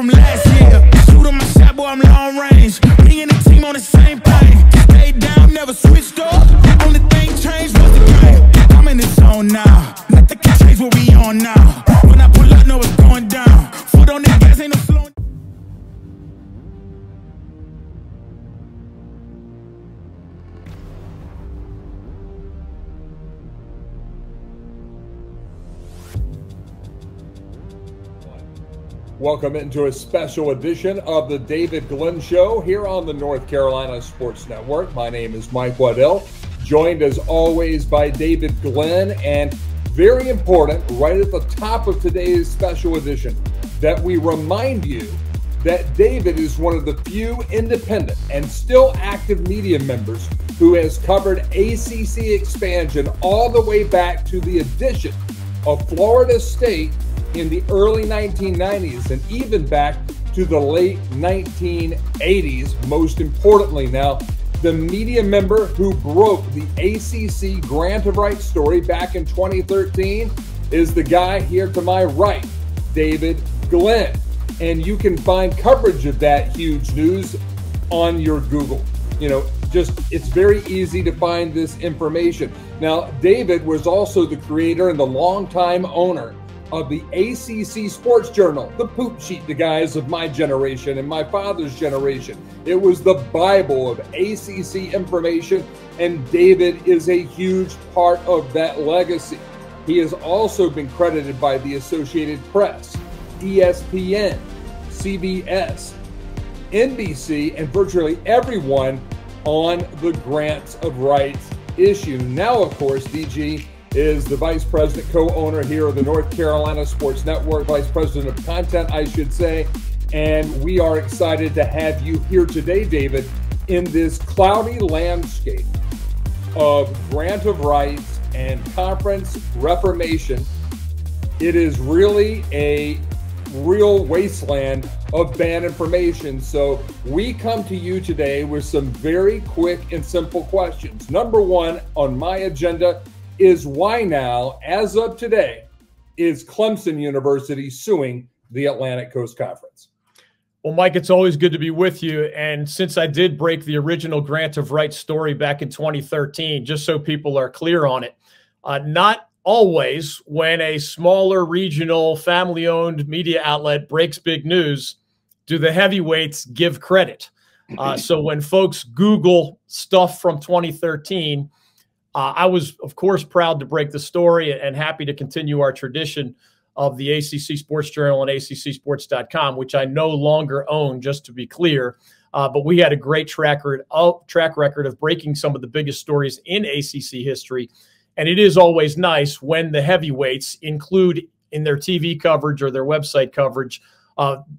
from last year. Shoot on my shot, boy, I'm long range. Me and the team on the same plane. Stay down, never switched up. The only thing changed was the game. I'm in the zone now. Nothing can change what we on now. When I pull up, know it's going down. Foot on that gas, ain't no slowing. Welcome into a special edition of the David Glenn Show here on the North Carolina Sports Network. My name is Mike Waddell, joined as always by David Glenn. And very important, right at the top of today's special edition, that we remind you that David is one of the few independent and still active media members who has covered ACC expansion all the way back to the addition of Florida State in the early 1990s and even back to the late 1980s. Most importantly now, the media member who broke the ACC grant of rights story back in 2013 is the guy here to my right, David Glenn. And you can find coverage of that huge news on your Google. You know, just, it's very easy to find this information. Now, David was also the creator and the longtime owner of the ACC Sports Journal, the poop sheet, the guys of my generation and my father's generation. It was the Bible of ACC information, and David is a huge part of that legacy. He has also been credited by the Associated Press, ESPN, CBS, NBC, and virtually everyone on the grants of rights issue. Now, of course, DG is the vice president, co-owner here of the North Carolina Sports Network, vice president of content, I should say. And we are excited to have you here today, David, in this cloudy landscape of grant of rights and conference reformation. It is really a real wasteland of bad information. So we come to you today with some very quick and simple questions. Number one on my agenda is, why now, as of today, is Clemson University suing the Atlantic Coast Conference? Well, Mike, it's always good to be with you. And since I did break the original grant of rights story back in 2013, just so people are clear on it, not always when a smaller regional family-owned media outlet breaks big news do the heavyweights give credit. So when folks Google stuff from 2013, I was, of course, proud to break the story and happy to continue our tradition of the ACC Sports Journal and accsports.com, which I no longer own, just to be clear. But we had a great track record of breaking some of the biggest stories in ACC history. And it is always nice when the heavyweights include in their TV coverage or their website coverage.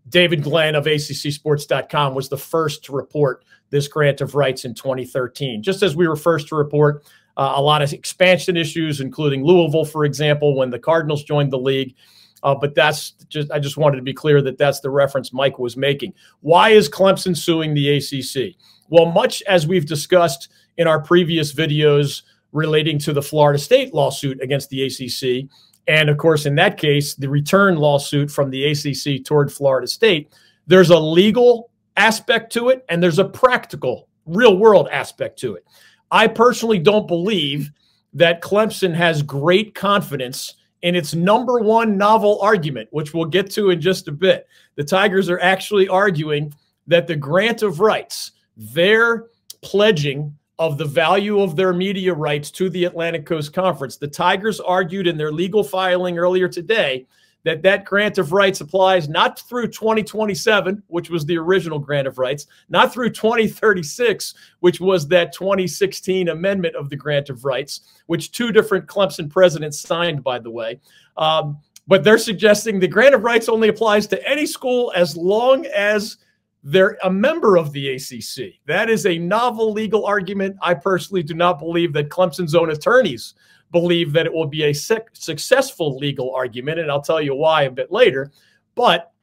David Glenn of accsports.com was the first to report this grant of rights in 2013, just as we were first to report a lot of expansion issues, including Louisville, for example, when the Cardinals joined the league. But that's just, I just wanted to be clear that that's the reference Mike was making. Why is Clemson suing the ACC? Well, much as we've discussed in our previous videos relating to the Florida State lawsuit against the ACC, and of course, in that case, the return lawsuit from the ACC toward Florida State, there's a legal aspect to it, and there's a practical, real-world aspect to it. I personally don't believe that Clemson has great confidence in its number one novel argument, which we'll get to in just a bit. The Tigers are actually arguing that the grant of rights, their pledging of the value of their media rights to the Atlantic Coast Conference, the Tigers argued in their legal filing earlier today that that grant of rights applies not through 2027, which was the original grant of rights, not through 2036, which was that 2016 amendment of the grant of rights, which two different Clemson presidents signed, by the way. But they're suggesting the grant of rights only applies to any school as long as they're a member of the ACC. That is a novel legal argument. I personally do not believe that Clemson's own attorneys believe that it will be a successful legal argument, and I'll tell you why a bit later. But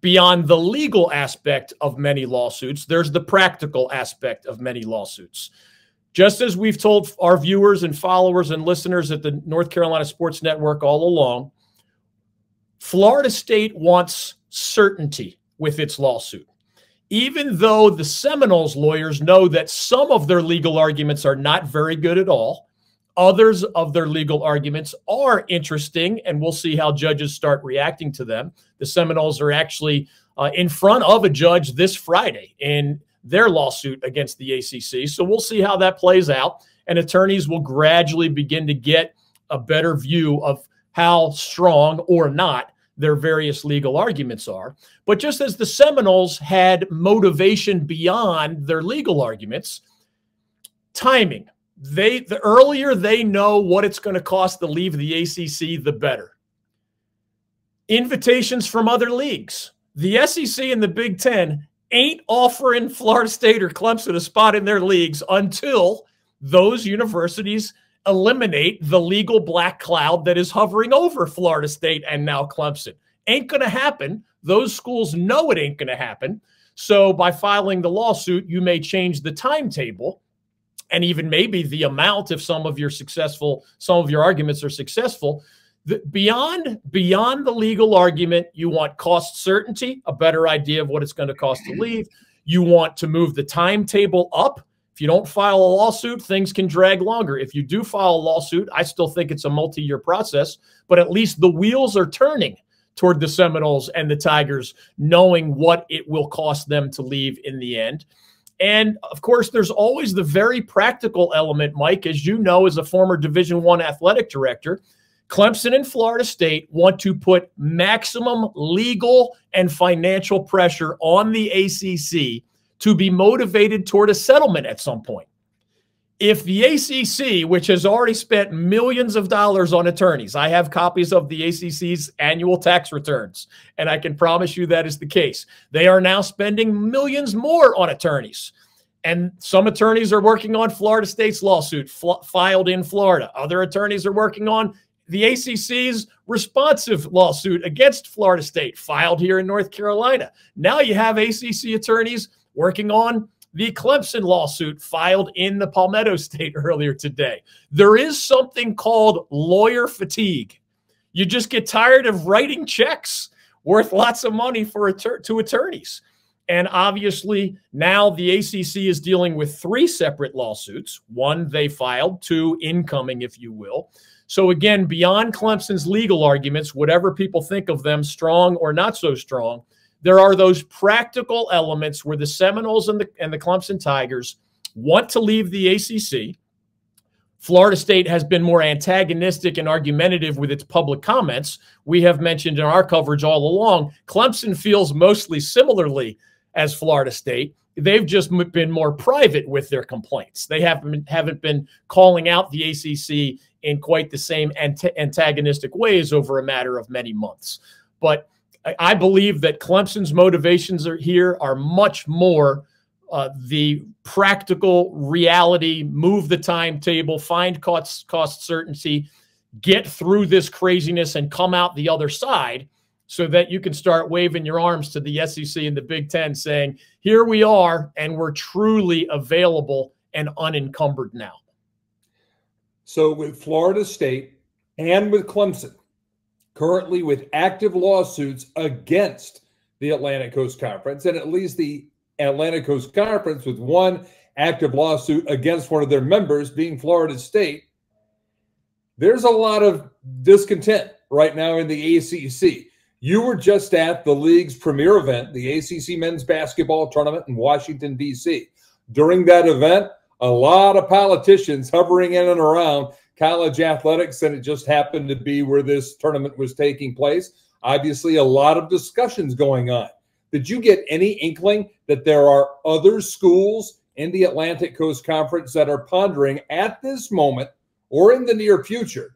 beyond the legal aspect of many lawsuits, there's the practical aspect of many lawsuits. Just as we've told our viewers and followers and listeners at the North Carolina Sports Network all along, Florida State wants certainty with its lawsuit, even though the Seminoles lawyers know that some of their legal arguments are not very good at all. Others of their legal arguments are interesting, and we'll see how judges start reacting to them. The Seminoles are actually in front of a judge this Friday in their lawsuit against the ACC. So we'll see how that plays out, and attorneys will gradually begin to get a better view of how strong or not their various legal arguments are. But just as the Seminoles had motivation beyond their legal arguments, timing. The earlier they know what it's going to cost to leave the ACC, the better. Invitations from other leagues. The SEC and the Big Ten ain't offering Florida State or Clemson a spot in their leagues until those universities eliminate the legal black cloud that is hovering over Florida State and now Clemson. Ain't going to happen. Those schools know it ain't going to happen. So by filing the lawsuit, you may change the timetable and even maybe the amount if some of your arguments are successful. Beyond the legal argument, you want cost certainty, a better idea of what it's going to cost to leave. You want to move the timetable up. If you don't file a lawsuit, things can drag longer. If you do file a lawsuit, I still think it's a multi-year process, but at least the wheels are turning toward the Seminoles and the Tigers, knowing what it will cost them to leave in the end. And of course, there's always the very practical element, Mike, as you know, as a former Division I athletic director, Clemson and Florida State want to put maximum legal and financial pressure on the ACC to be motivated toward a settlement at some point. If the ACC, which has already spent millions of dollars on attorneys, I have copies of the ACC's annual tax returns, and I can promise you that is the case. They are now spending millions more on attorneys. And some attorneys are working on Florida State's lawsuit filed in Florida. Other attorneys are working on the ACC's responsive lawsuit against Florida State filed here in North Carolina. Now you have ACC attorneys working on the Clemson lawsuit filed in the Palmetto State earlier today. There is something called lawyer fatigue. You just get tired of writing checks worth lots of money to attorneys. And obviously now the ACC is dealing with three separate lawsuits. One they filed, two incoming, if you will. So again, beyond Clemson's legal arguments, whatever people think of them, strong or not so strong, there are those practical elements where the Seminoles and the Clemson Tigers want to leave the ACC. Florida State has been more antagonistic and argumentative with its public comments. We have mentioned in our coverage all along, Clemson feels mostly similarly as Florida State. They've just been more private with their complaints. They haven't been calling out the ACC in quite the same antagonistic ways over a matter of many months. But I believe that Clemson's motivations here are much more the practical reality, move the timetable, find cost certainty, get through this craziness and come out the other side so that you can start waving your arms to the SEC and the Big Ten saying, here we are, and we're truly available and unencumbered now. So with Florida State and with Clemson, currently with active lawsuits against the Atlantic Coast Conference, and at least the Atlantic Coast Conference with one active lawsuit against one of their members being Florida State, there's a lot of discontent right now in the ACC. You were just at the league's premier event, the ACC men's basketball tournament in Washington, D.C. During that event, a lot of politicians hovering in and around college athletics, and it just happened to be where this tournament was taking place. Obviously, a lot of discussions going on. Did you get any inkling that there are other schools in the Atlantic Coast Conference that are pondering at this moment or in the near future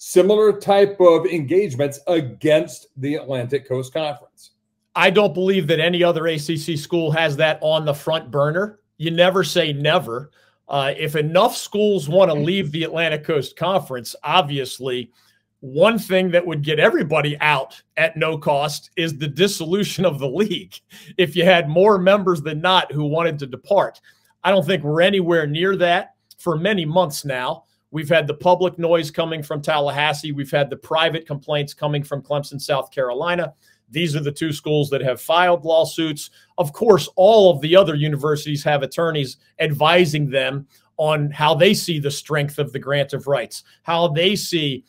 similar type of engagements against the Atlantic Coast Conference? I don't believe that any other ACC school has that on the front burner. You never say never. If enough schools want to leave the Atlantic Coast Conference, obviously, one thing that would get everybody out at no cost is the dissolution of the league. If you had more members than not who wanted to depart, I don't think we're anywhere near that for many months now. We've had the public noise coming from Tallahassee. We've had the private complaints coming from Clemson, South Carolina. These are the two schools that have filed lawsuits. Of course, all of the other universities have attorneys advising them on how they see the strength of the grant of rights, how they see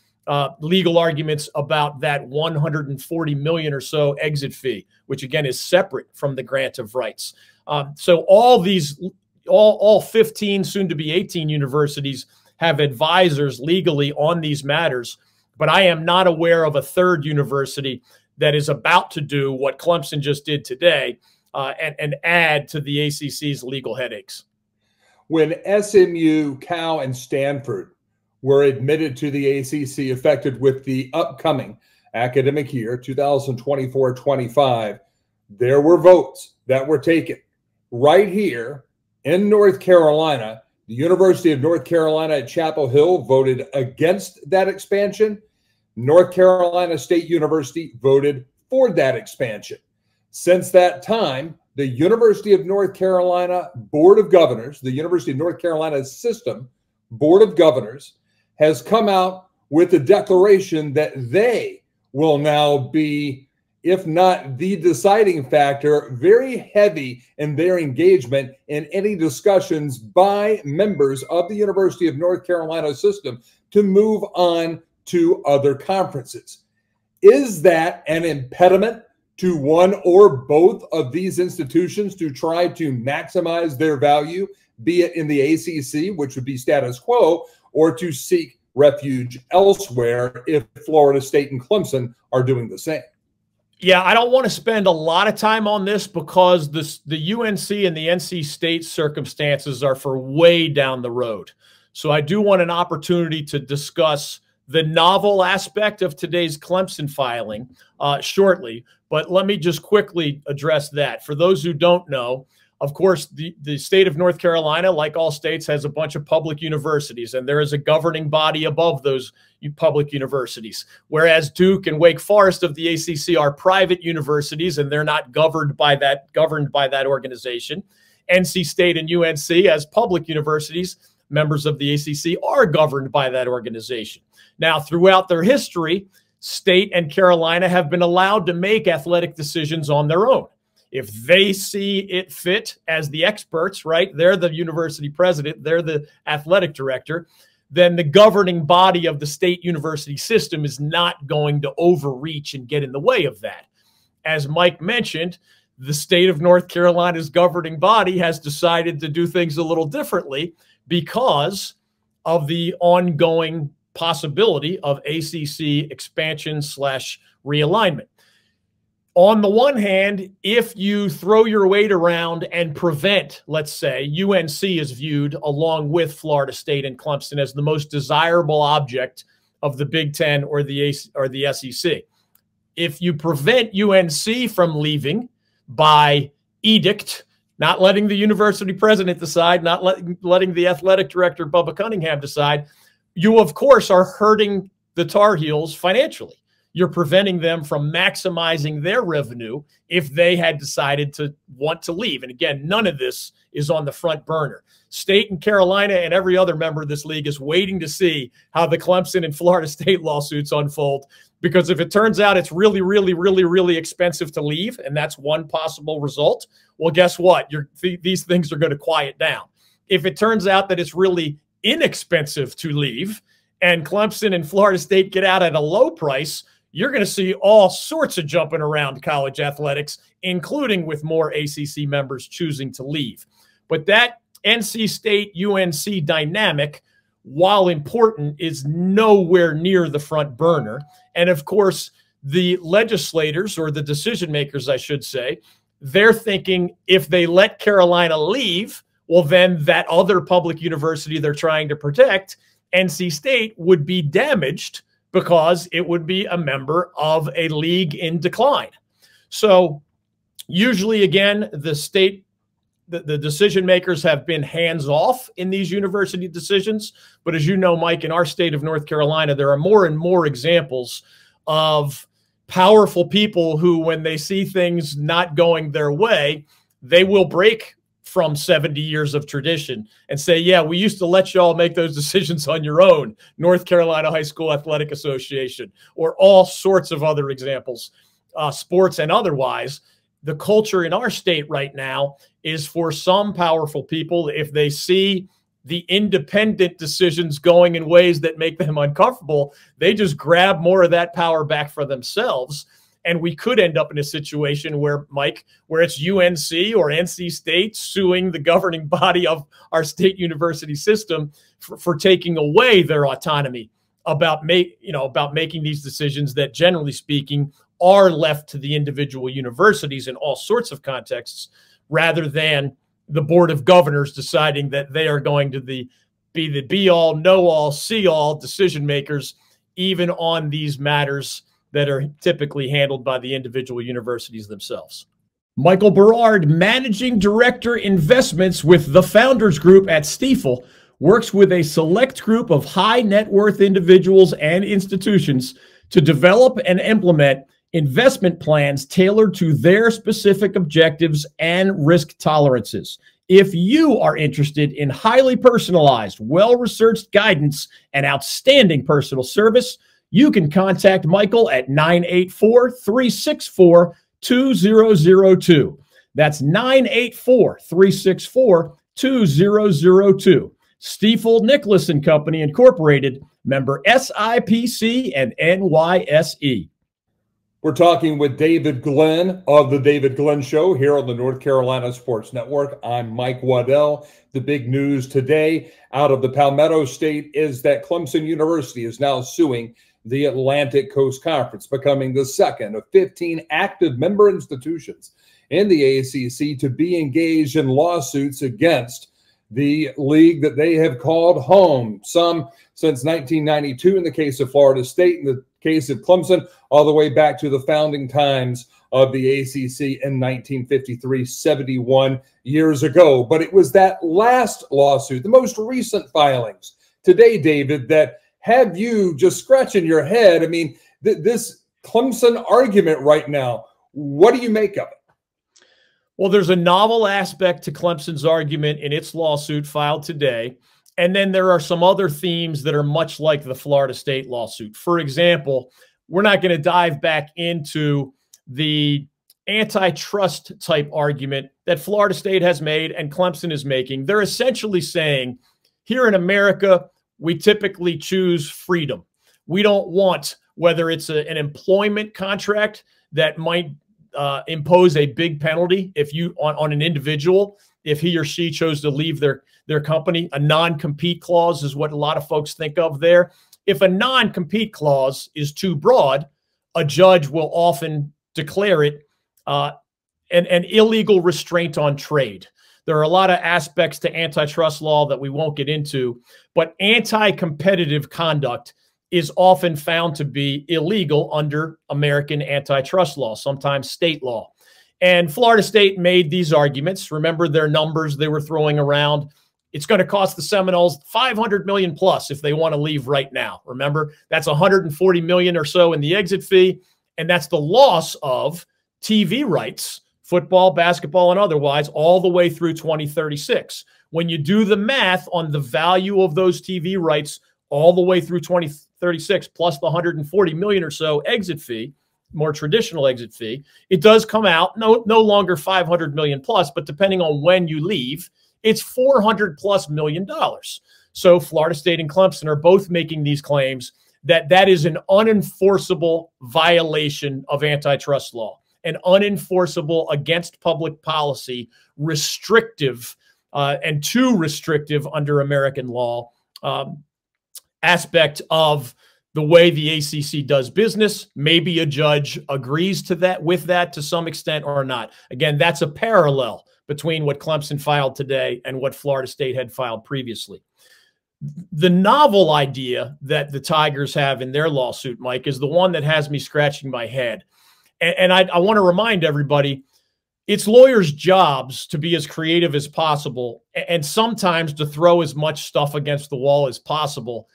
legal arguments about that $140 million or so exit fee, which again is separate from the grant of rights. So all these, all 15, soon to be 18 universities have advisors legally on these matters, but I am not aware of a third university that is about to do what Clemson just did today and add to the ACC's legal headaches. When SMU, Cal, and Stanford were admitted to the ACC, affected with the upcoming academic year, 2024-25, there were votes that were taken. Right here in North Carolina, the University of North Carolina at Chapel Hill voted against that expansion. North Carolina State University voted for that expansion. Since that time, the University of North Carolina Board of Governors, the University of North Carolina System Board of Governors, has come out with a declaration that they will now be, if not the deciding factor, very heavy in their engagement in any discussions by members of the University of North Carolina system to move on to other conferences. Is that an impediment to one or both of these institutions to try to maximize their value, be it in the ACC, which would be status quo, or to seek refuge elsewhere if Florida State and Clemson are doing the same? Yeah, I don't want to spend a lot of time on this because the UNC and the NC State circumstances are for way down the road. So I do want an opportunity to discuss the novel aspect of today's Clemson filing shortly, but let me just quickly address that. For those who don't know, of course, the state of North Carolina, like all states, has a bunch of public universities, and there is a governing body above those public universities, whereas Duke and Wake Forest of the ACC are private universities, and they're not governed by that organization. NC State and UNC, as public universities, members of the ACC, are governed by that organization. Now, throughout their history, state and Carolina have been allowed to make athletic decisions on their own. If they see it fit as the experts, right, they're the university president, they're the athletic director, then the governing body of the state university system is not going to overreach and get in the way of that. As Mike mentioned, the state of North Carolina's governing body has decided to do things a little differently because of the ongoing possibility of ACC expansion / realignment. On the one hand, if you throw your weight around and prevent, let's say, UNC is viewed along with Florida State and Clemson as the most desirable object of the Big Ten or the SEC. If you prevent UNC from leaving by edict, not letting the university president decide, not letting the athletic director, Bubba Cunningham, decide, you, of course, are hurting the Tar Heels financially. You're preventing them from maximizing their revenue if they had decided to want to leave. And again, none of this is on the front burner. State and Carolina and every other member of this league is waiting to see how the Clemson and Florida State lawsuits unfold, because if it turns out it's really, really, really, really expensive to leave, and that's one possible result, well, guess what? These things are going to quiet down. If it turns out that it's really inexpensive to leave and Clemson and Florida State get out at a low price, you're going to see all sorts of jumping around college athletics, including with more ACC members choosing to leave. But that NC State-UNC dynamic, while important, is nowhere near the front burner. And, of course, the legislators, or the decision makers, I should say, they're thinking if they let Carolina leave, well, then that other public university they're trying to protect, NC State, would be damaged because it would be a member of a league in decline. So usually, again, the decision makers have been hands-off in these university decisions. But as you know, Mike, in our state of North Carolina, there are more and more examples of powerful people who, when they see things not going their way, they will break from 70 years of tradition and say, yeah, we used to let y'all make those decisions on your own, North Carolina High School Athletic Association, or all sorts of other examples, sports and otherwise. The culture in our state right now is for some powerful people, if they see the independent decisions going in ways that make them uncomfortable, they just grab more of that power back for themselves. And we could end up in a situation where, Mike, where it's UNC or NC State suing the governing body of our state university system for taking away their autonomy about making these decisions that, generally speaking, are left to the individual universities in all sorts of contexts, rather than the board of governors deciding that they are going to be the be-all, know-all, see-all decision makers, even on these matters that are typically handled by the individual universities themselves. Michael Berard, Managing Director Investments with the Founders Group at Stifel, works with a select group of high net worth individuals and institutions to develop and implement investment plans tailored to their specific objectives and risk tolerances. If you are interested in highly personalized, well-researched guidance and outstanding personal service, you can contact Michael at 984-364-2002. That's 984-364-2002. Stifel Nicholas & Company, Incorporated, member SIPC and NYSE. We're talking with David Glenn of The David Glenn Show here on the North Carolina Sports Network. I'm Mike Waddell. The big news today out of the Palmetto State is that Clemson University is now suing the Atlantic Coast Conference, becoming the second of 15 active member institutions in the ACC to be engaged in lawsuits against the league that they have called home, some since 1992 in the case of Florida State, in the case of Clemson, all the way back to the founding times of the ACC in 1953, 71 years ago. But it was that last lawsuit, the most recent filings today, David, that have you just scratching your head. I mean, this Clemson argument right now, what do you make of it? Well, there's a novel aspect to Clemson's argument in its lawsuit filed today. And then there are some other themes that are much like the Florida State lawsuit. For example, we're not going to dive back into the antitrust type argument that Florida State has made and Clemson is making. They're essentially saying, here in America, we typically choose freedom. We don't want, whether it's an employment contract that might impose a big penalty if you on an individual, if he or she chose to leave their company. A non-compete clause is what a lot of folks think of there. If a non-compete clause is too broad, a judge will often declare it an illegal restraint on trade. There are a lot of aspects to antitrust law that we won't get into, but anti-competitive conduct is often found to be illegal under American antitrust law, sometimes state law. And Florida State made these arguments. Remember their numbers they were throwing around. It's going to cost the Seminoles $500 million plus if they want to leave right now. Remember, that's $140 million or so in the exit fee. And that's the loss of TV rights, football, basketball, and otherwise, all the way through 2036. When you do the math on the value of those TV rights all the way through 2036, plus the $140 million or so exit fee, more traditional exit fee, it does come out no longer 500 million plus, but depending on when you leave, it's 400 plus million dollars. So Florida State and Clemson are both making these claims that that is an unenforceable violation of antitrust law, an unenforceable against public policy, restrictive and too restrictive under American law aspect of the way the ACC does business. Maybe a judge agrees to that, with that to some extent or not. Again, that's a parallel between what Clemson filed today and what Florida State had filed previously. The novel idea that the Tigers have in their lawsuit, Mike, is the one that has me scratching my head. And I want to remind everybody, it's lawyers' jobs to be as creative as possible and sometimes to throw as much stuff against the wall as possible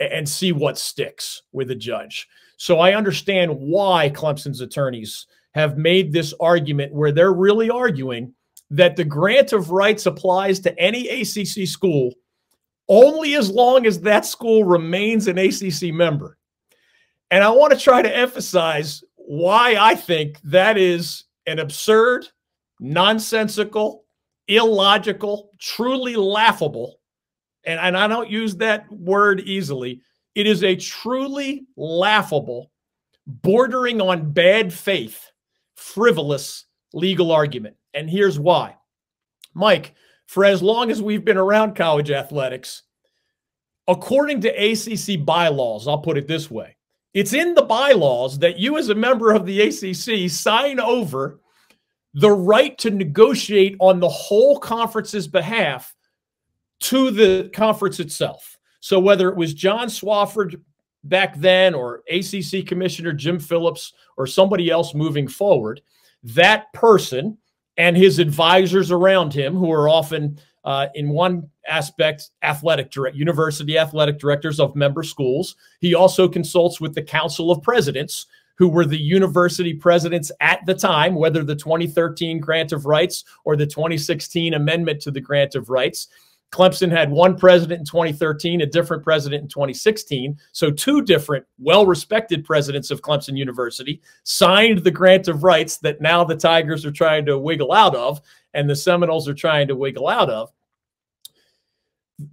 and see what sticks with a judge. So I understand why Clemson's attorneys have made this argument where they're really arguing that the grant of rights applies to any ACC school only as long as that school remains an ACC member. And I want to try to emphasize why I think that is an absurd, nonsensical, illogical, truly laughable, and I don't use that word easily, it is a truly laughable, bordering on bad faith, frivolous legal argument. And here's why. Mike, for as long as we've been around college athletics, according to ACC bylaws, I'll put it this way, it's in the bylaws that you as a member of the ACC sign over the right to negotiate on the whole conference's behalf to the conference itself. So whether it was John Swofford back then or ACC Commissioner Jim Phillips or somebody else moving forward, that person and his advisors around him, who are often in one aspect university athletic directors of member schools, he also consults with the Council of Presidents, who were the university presidents at the time, whether the 2013 Grant of Rights or the 2016 amendment to the Grant of Rights. Clemson had one president in 2013, a different president in 2016. So two different well-respected presidents of Clemson University signed the Grant of Rights that now the Tigers are trying to wiggle out of and the Seminoles are trying to wiggle out of.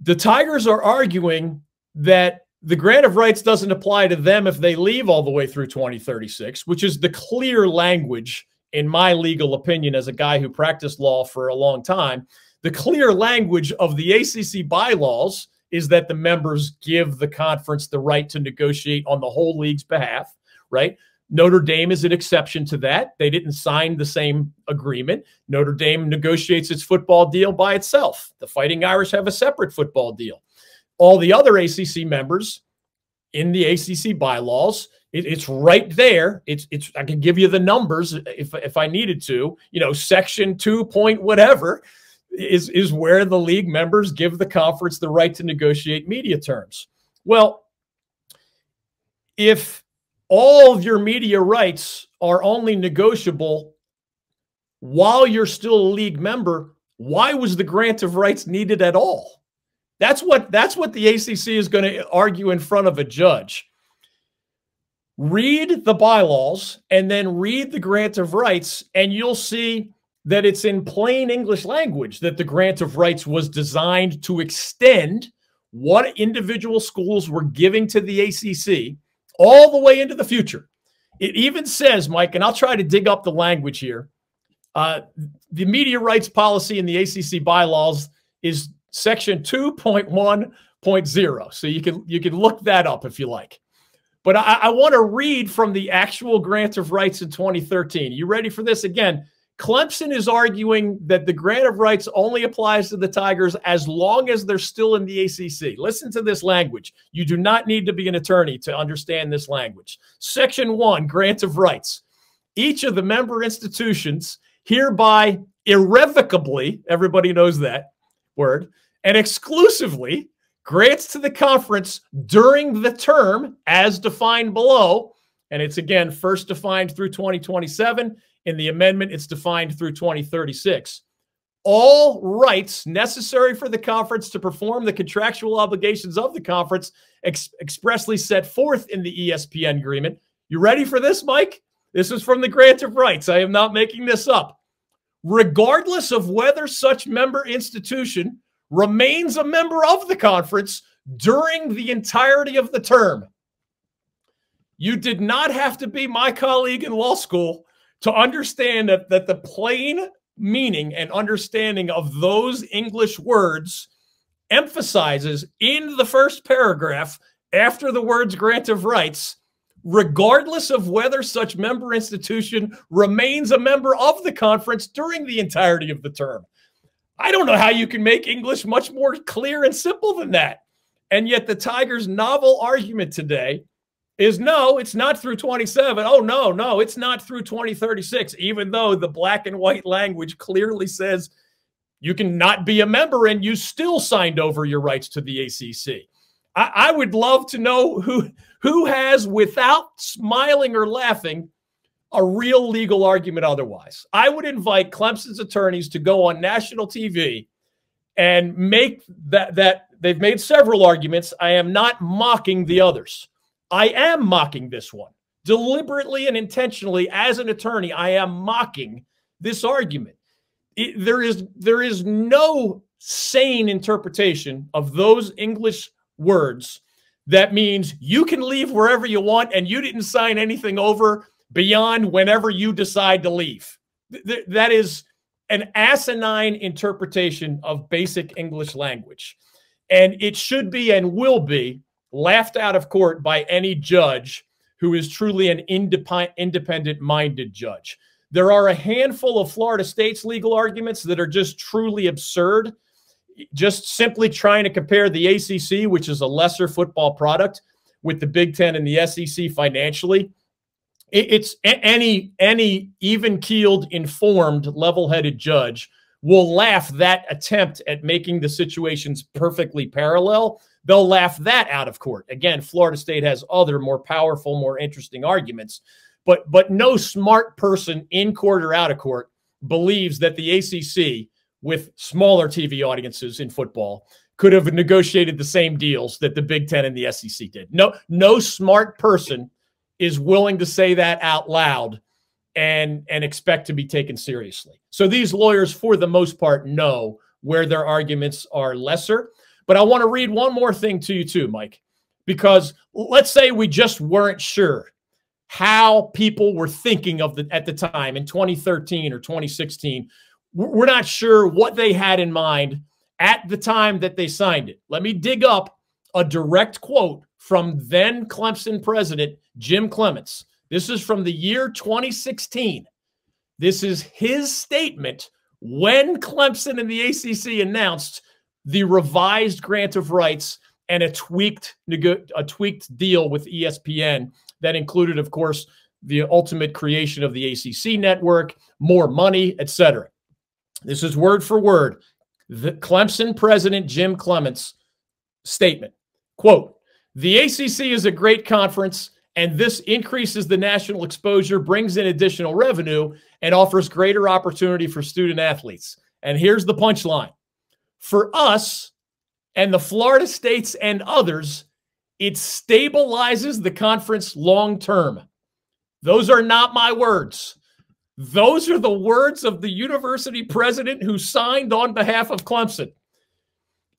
The Tigers are arguing that the Grant of Rights doesn't apply to them if they leave all the way through 2036, which is the clear language, in my legal opinion, as a guy who practiced law for a long time. The clear language of the ACC bylaws is that the members give the conference the right to negotiate on the whole league's behalf, right? Notre Dame is an exception to that. They didn't sign the same agreement. Notre Dame negotiates its football deal by itself. The Fighting Irish have a separate football deal. All the other ACC members in the ACC bylaws, it's right there. It's I can give you the numbers if I needed to, you know, section 2 point whatever is where the league members give the conference the right to negotiate media terms. Well, if all of your media rights are only negotiable while you're still a league member, why was the Grant of Rights needed at all? That's what the ACC is going to argue in front of a judge. Read the bylaws and then read the Grant of Rights, and you'll see that it's in plain English language that the Grant of Rights was designed to extend what individual schools were giving to the ACC all the way into the future. It even says, Mike, and I'll try to dig up the language here, the media rights policy in the ACC bylaws is section 2.1.0. So you can look that up if you like. But I want to read from the actual Grant of Rights in 2013. You ready for this? Again, Clemson is arguing that the Grant of Rights only applies to the Tigers as long as they're still in the ACC. Listen to this language. You do not need to be an attorney to understand this language. Section 1, Grant of Rights. Each of the member institutions hereby irrevocably, everybody knows that word, and exclusively grants to the conference during the term as defined below, and it's again first defined through 2027. In the amendment, it's defined through 2036. All rights necessary for the conference to perform the contractual obligations of the conference expressly set forth in the ESPN agreement. You ready for this, Mike? This is from the Grant of Rights. I am not making this up. Regardless of whether such member institution remains a member of the conference during the entirety of the term. You did not have to be my colleague in law school to understand that the plain meaning and understanding of those English words emphasizes in the first paragraph after the words Grant of Rights, regardless of whether such member institution remains a member of the conference during the entirety of the term. I don't know how you can make English much more clear and simple than that. And yet the Tigers' novel argument today is no, it's not through 27. Oh, no, it's not through 2036, even though the black and white language clearly says you can not be a member and you still signed over your rights to the ACC. I would love to know who has, without smiling or laughing, a real legal argument otherwise. I would invite Clemson's attorneys to go on national TV and make that they've made several arguments. I am not mocking the others. I am mocking this one. Deliberately and intentionally, as an attorney, I am mocking this argument. There is no sane interpretation of those English words that means you can leave wherever you want and you didn't sign anything over beyond whenever you decide to leave. That is an asinine interpretation of basic English language. And it should be and will be laughed out of court by any judge who is truly an independent-minded judge. There are a handful of Florida State's legal arguments that are just truly absurd. Just simply trying to compare the ACC, which is a lesser football product, with the Big Ten and the SEC financially. It's any even-keeled, informed, level-headed judge will laugh that attempt at making the situations perfectly parallel. They'll laugh that out of court. Again, Florida State has other more powerful, more interesting arguments, but no smart person in court or out of court believes that the ACC, with smaller TV audiences in football, could have negotiated the same deals that the Big Ten and the SEC did. No smart person is willing to say that out loud and expect to be taken seriously. So these lawyers, for the most part, know where their arguments are lesser. But I want to read one more thing to you too, Mike, because let's say we just weren't sure how people were thinking of at the time in 2013 or 2016. We're not sure what they had in mind at the time that they signed it. Let me dig up a direct quote from then Clemson president Jim Clements. This is from the year 2016. This is his statement when Clemson and the ACC announced the revised grant of rights and a tweaked deal with ESPN that included, of course, the ultimate creation of the ACC network, more money, etc. This is word for word, the Clemson president Jim Clements' statement. Quote, "The ACC is a great conference, and this increases the national exposure, brings in additional revenue, and offers greater opportunity for student athletes." And here's the punchline. "For us and the Florida States and others, it stabilizes the conference long term." Those are not my words. Those are the words of the university president who signed on behalf of Clemson.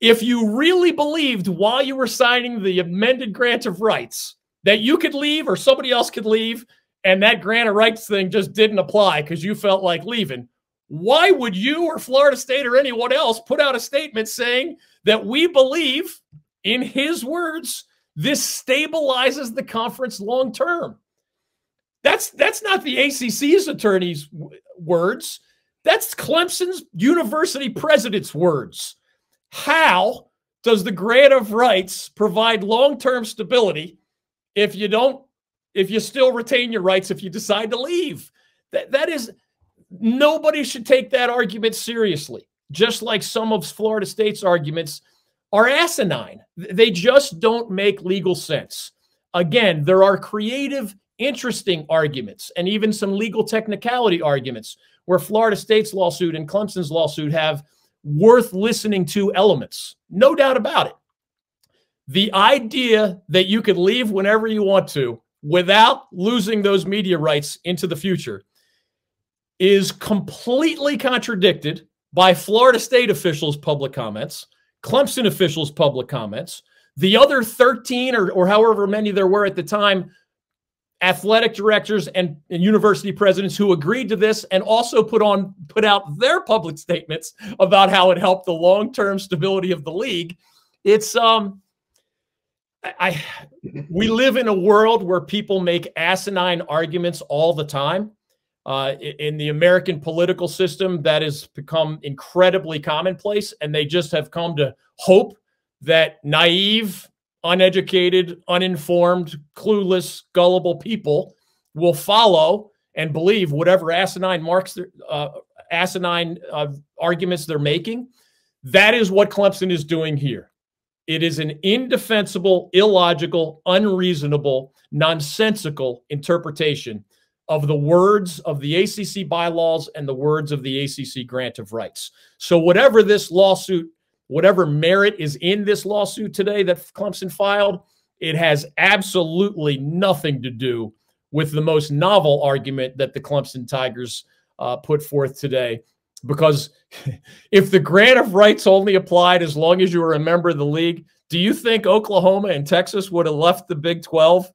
If you really believed while you were signing the amended grant of rights that you could leave or somebody else could leave and that grant of rights thing just didn't apply because you felt like leaving, why would you or Florida State or anyone else put out a statement saying that we believe, in his words, this stabilizes the conference long term? That's not the ACC's attorney's words. That's Clemson's university president's words. How does the grant of rights provide long-term stability if you still retain your rights if you decide to leave? That is, nobody should take that argument seriously, just like some of Florida State's arguments are asinine. They just don't make legal sense. Again, there are creative, interesting arguments and even some legal technicality arguments where Florida State's lawsuit and Clemson's lawsuit have worth listening to elements. No doubt about it. The idea that you could leave whenever you want to without losing those media rights into the future is completely contradicted by Florida State officials' public comments, Clemson officials' public comments, the other 13 or however many there were at the time, athletic directors and university presidents who agreed to this and also put out their public statements about how it helped the long-term stability of the league. It's we live in a world where people make asinine arguments all the time. In the American political system, that has become incredibly commonplace, and they just have come to hope that naive, uneducated, uninformed, clueless, gullible people will follow and believe whatever asinine arguments they're making. That is what Clemson is doing here. It is an indefensible, illogical, unreasonable, nonsensical interpretation of the words of the ACC bylaws and the words of the ACC grant of rights. So whatever this lawsuit, whatever merit is in this lawsuit today that Clemson filed, it has absolutely nothing to do with the most novel argument that the Clemson Tigers put forth today. Because if the grant of rights only applied as long as you were a member of the league, do you think Oklahoma and Texas would have left the Big 12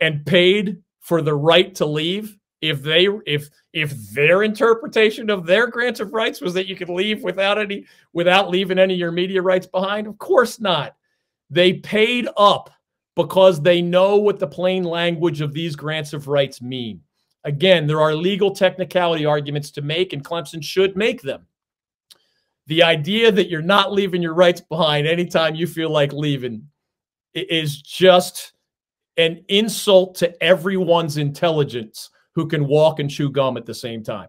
and paid for the right to leave if they if their interpretation of their grants of rights was that you could leave without any without leaving any of your media rights behind? Of course not. They paid up because they know what the plain language of these grants of rights mean. Again, there are legal technicality arguments to make, and Clemson should make them. The idea that you're not leaving your rights behind anytime you feel like leaving is just an insult to everyone's intelligence who can walk and chew gum at the same time.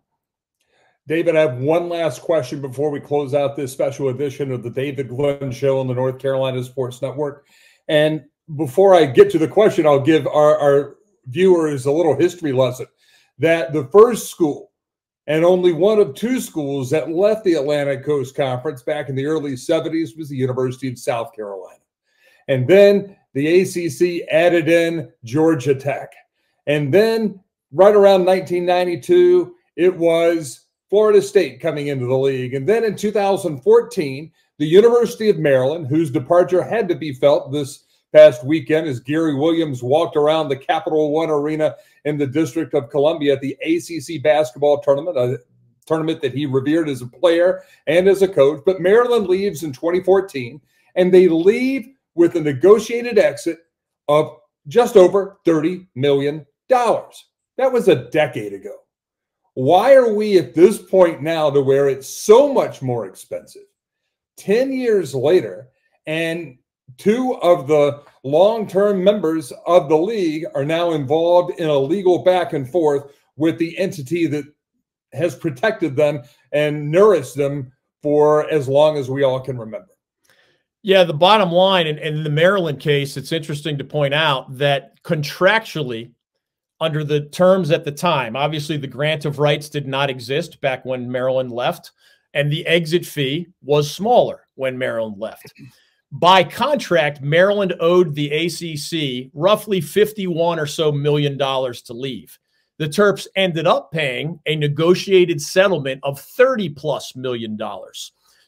David, I have one last question before we close out this special edition of the David Glenn Show on the North Carolina Sports Network. And before I get to the question, I'll give our viewers a little history lesson. That the first school and only one of two schools that left the Atlantic Coast Conference back in the early 70s was the University of South Carolina. And then the ACC added in Georgia Tech. And then right around 1992, it was Florida State coming into the league. And then in 2014, the University of Maryland, whose departure had to be felt this past weekend as Gary Williams walked around the Capital One Arena in the District of Columbia at the ACC basketball tournament, a tournament that he revered as a player and as a coach. But Maryland leaves in 2014, and they leave with a negotiated exit of just over $30 million. That was a decade ago. Why are we at this point now to where it's so much more expensive? 10 years later, and two of the long-term members of the league are now involved in a legal back and forth with the entity that has protected them and nourished them for as long as we all can remember. Yeah, the bottom line, in the Maryland case, it's interesting to point out that contractually, under the terms at the time, obviously the grant of rights did not exist back when Maryland left, and the exit fee was smaller when Maryland left. By contract, Maryland owed the ACC roughly $51 or so million to leave. The Terps ended up paying a negotiated settlement of $30+ million.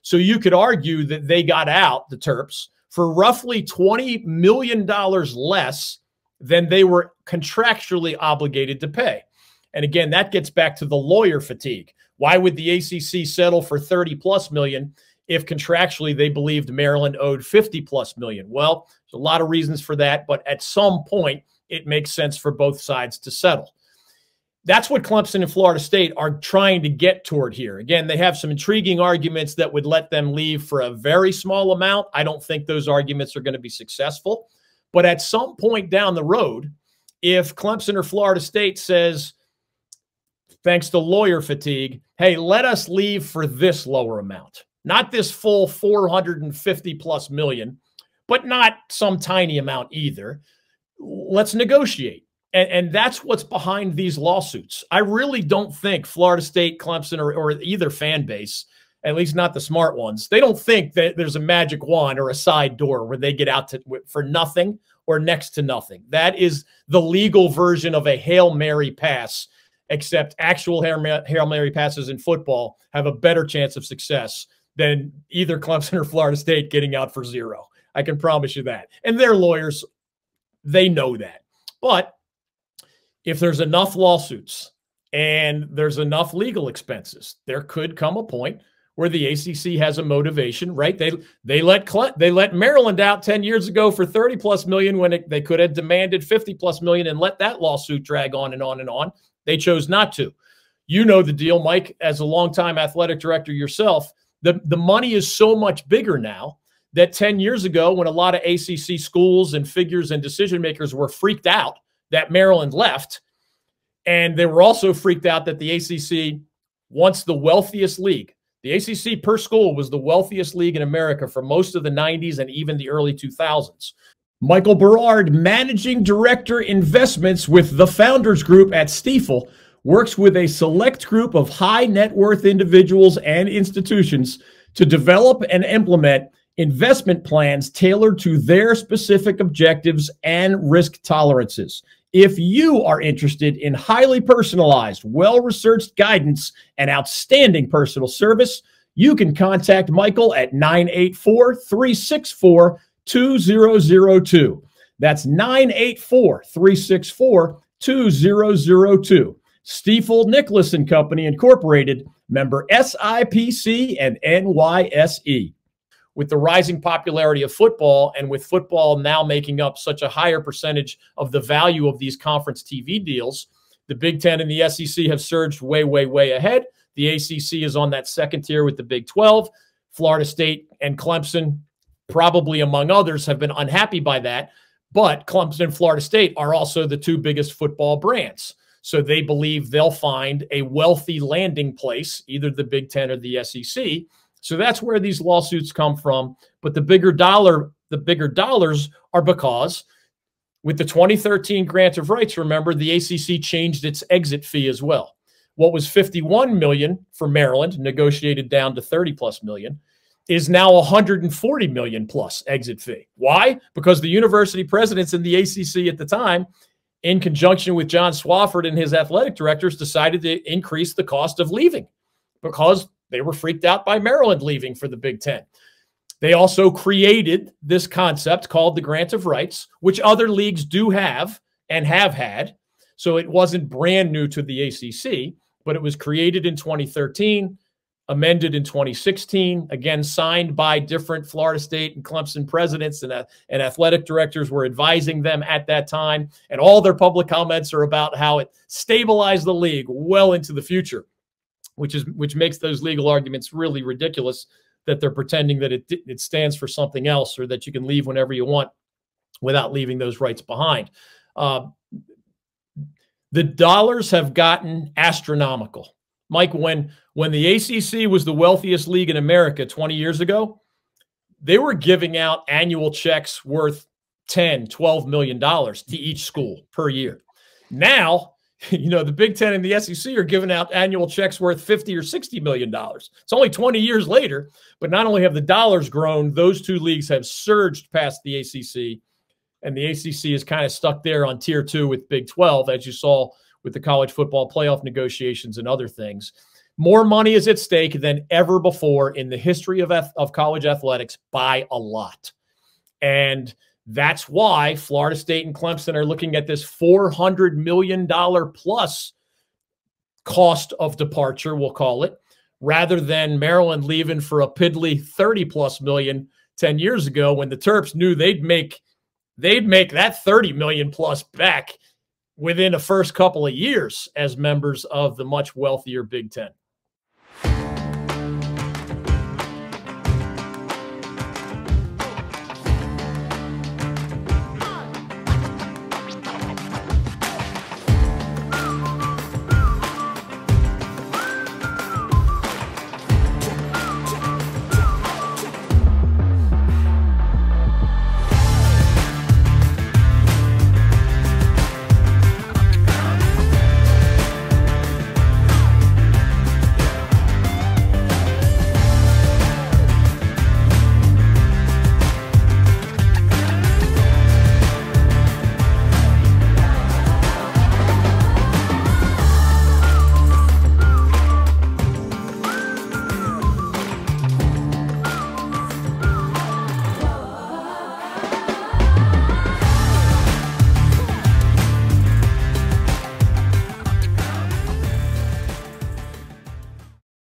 So you could argue that they got out, the Terps, for roughly $20 million less than they were contractually obligated to pay. And again, that gets back to the lawyer fatigue. Why would the ACC settle for $30+ million? If contractually they believed Maryland owed $50+ million. Well, there's a lot of reasons for that, but at some point it makes sense for both sides to settle. That's what Clemson and Florida State are trying to get toward here. Again, they have some intriguing arguments that would let them leave for a very small amount. I don't think those arguments are going to be successful, but at some point down the road, if Clemson or Florida State says, thanks to lawyer fatigue, hey, let us leave for this lower amount. Not this full $450+ million, but not some tiny amount either. Let's negotiate. And that's what's behind these lawsuits. I really don't think Florida State, Clemson, or either fan base, at least not the smart ones, they don't think that there's a magic wand or a side door where they get out for nothing or next to nothing. That is the legal version of a Hail Mary pass, except actual Hail Mary passes in football have a better chance of success than either Clemson or Florida State getting out for zero. I can promise you that. And their lawyers, they know that. But if there's enough lawsuits and there's enough legal expenses, there could come a point where the ACC has a motivation, right? They let Maryland out 10 years ago for $30+ million when they could have demanded $50+ million and let that lawsuit drag on and on and on. They chose not to. You know the deal, Mike, as a longtime athletic director yourself. The money is so much bigger now that 10 years ago, when a lot of ACC schools and figures and decision makers were freaked out that Maryland left, and they were also freaked out that the ACC, once the wealthiest league, the ACC per school was the wealthiest league in America for most of the 90s and even the early 2000s. Michael Berard, Managing Director Investments with the Founders Group at Stifel, works with a select group of high net worth individuals and institutions to develop and implement investment plans tailored to their specific objectives and risk tolerances. If you are interested in highly personalized, well-researched guidance and outstanding personal service, you can contact Michael at 984-364-2002. That's 984-364-2002. Stifel Nicholas & Company Incorporated, member SIPC and NYSE. With the rising popularity of football and with football now making up such a higher percentage of the value of these conference TV deals, the Big Ten and the SEC have surged way, way, way ahead. The ACC is on that second tier with the Big 12. Florida State and Clemson, probably among others, have been unhappy by that. But Clemson and Florida State are also the two biggest football brands. So they believe they'll find a wealthy landing place, either the Big Ten or the SEC. So that's where these lawsuits come from. But the bigger dollars are because with the 2013 grant of rights, remember, the ACC changed its exit fee as well. What was $51 million for Maryland, negotiated down to $30+ million, is now $140 million plus exit fee. Why? Because the university presidents in the ACC at the time, in conjunction with John Swofford and his athletic directors, decided to increase the cost of leaving because they were freaked out by Maryland leaving for the Big Ten. They also created this concept called the Grant of Rights, which other leagues do have and have had. So it wasn't brand new to the ACC, but it was created in 2013, amended in 2016, again, signed by different Florida State and Clemson presidents and athletic directors were advising them at that time. And all their public comments are about how it stabilized the league well into the future, which makes those legal arguments really ridiculous that they're pretending that it stands for something else or that you can leave whenever you want without leaving those rights behind. The dollars have gotten astronomical. Mike, when the ACC was the wealthiest league in America 20 years ago, they were giving out annual checks worth $10, $12 million to each school per year. Now, you know, the Big Ten and the SEC are giving out annual checks worth $50 or $60 million. It's only 20 years later, but not only have the dollars grown, those two leagues have surged past the ACC, and the ACC is kind of stuck there on tier two with Big 12, as you saw with the college football playoff negotiations and other things. More money is at stake than ever before in the history of college athletics by a lot. And that's why Florida State and Clemson are looking at this $400 million plus cost of departure, we'll call it, rather than Maryland leaving for a piddly $30+ million 10 years ago when the Terps knew they'd make that $30 million plus back within the first couple of years as members of the much wealthier Big Ten.